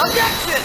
Objection!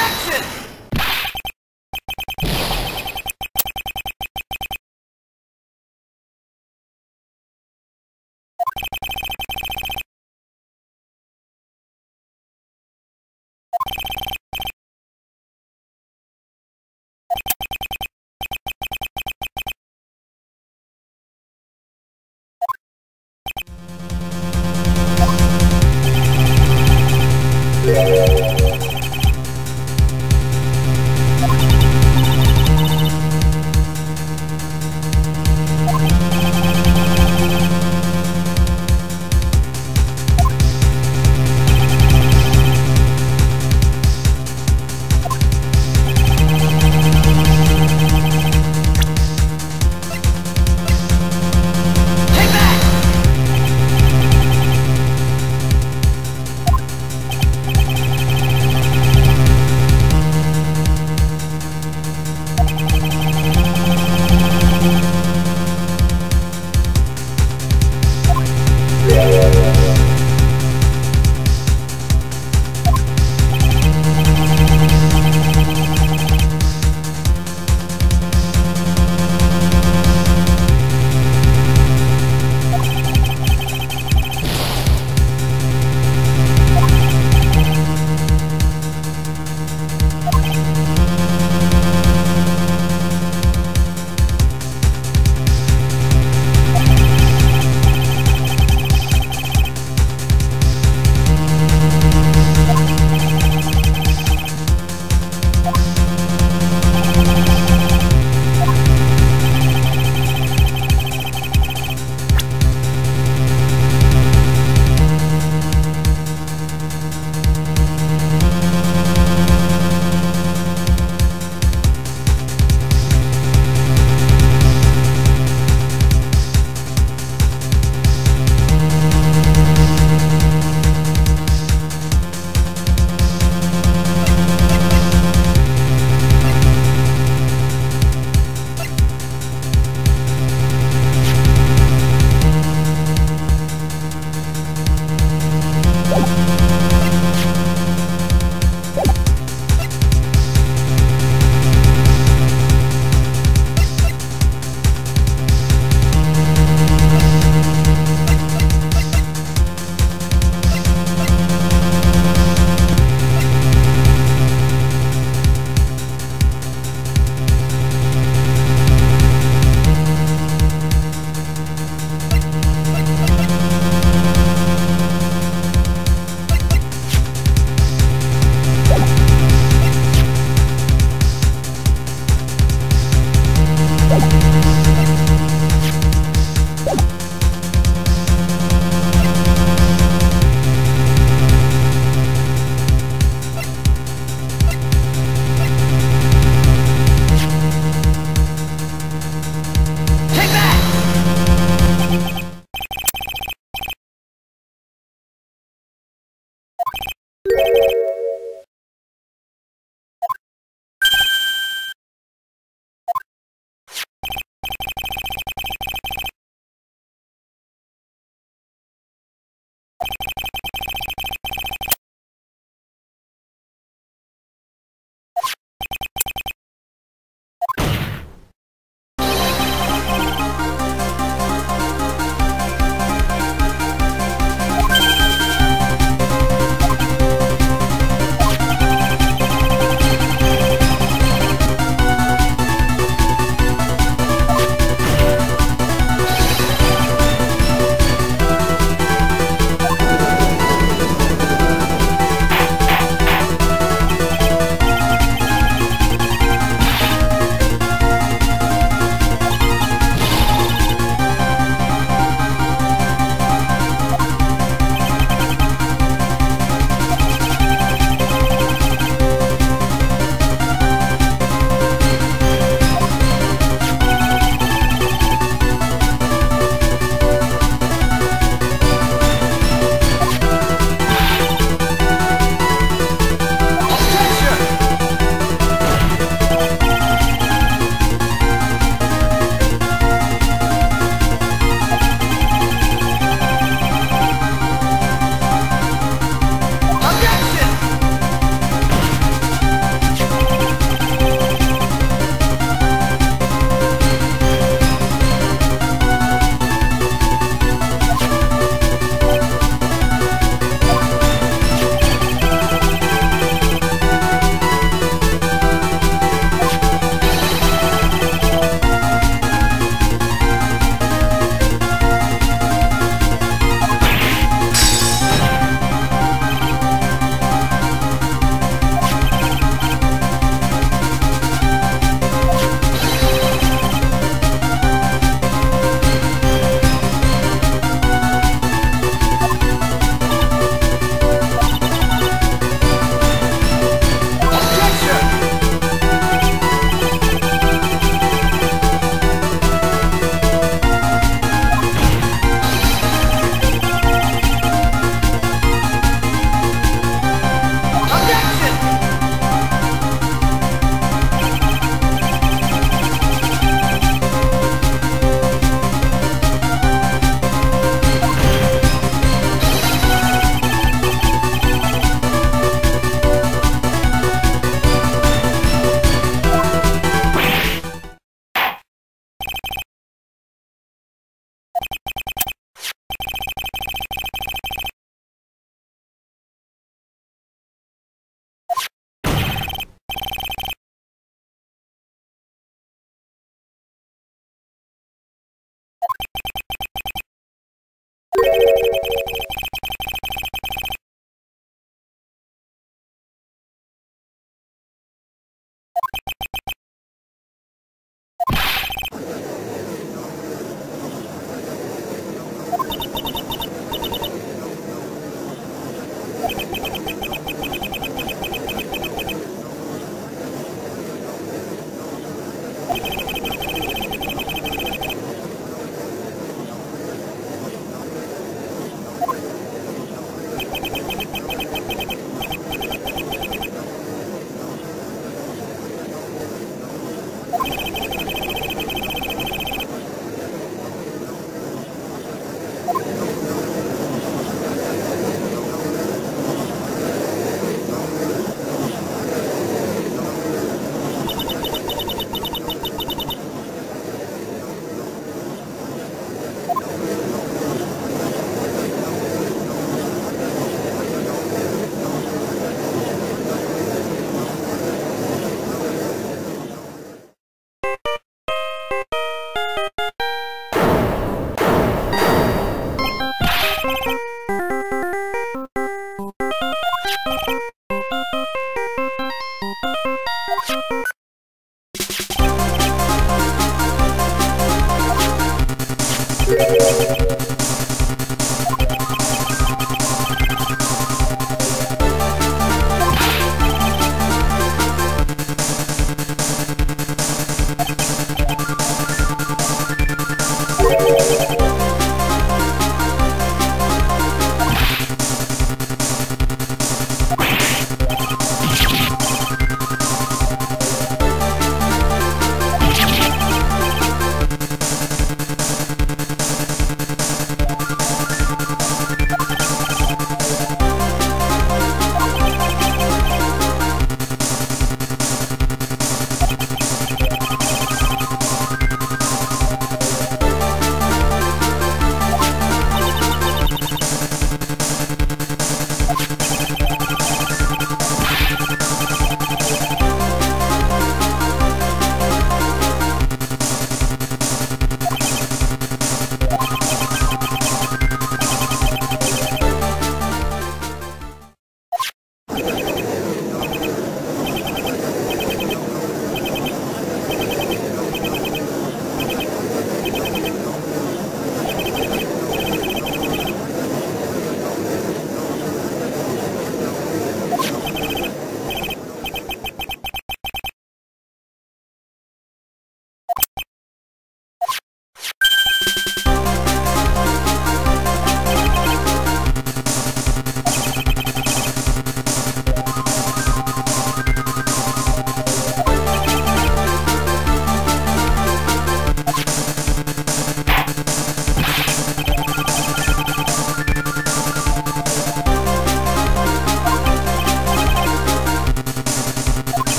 Objection!